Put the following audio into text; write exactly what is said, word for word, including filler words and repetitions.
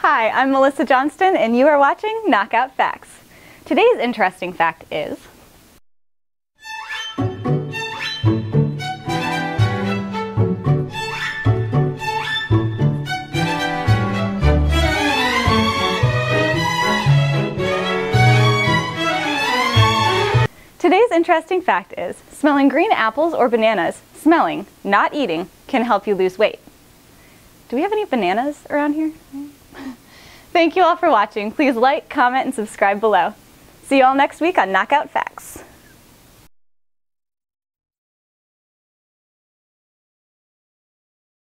Hi, I'm Melissa Johnston, and you are watching Knockout Facts. Today's interesting fact is... Today's interesting fact is, smelling green apples or bananas, smelling, not eating, can help you lose weight. Do we have any bananas around here? Thank you all for watching. Please like, comment, and subscribe below. See you all next week on Knockout Facts.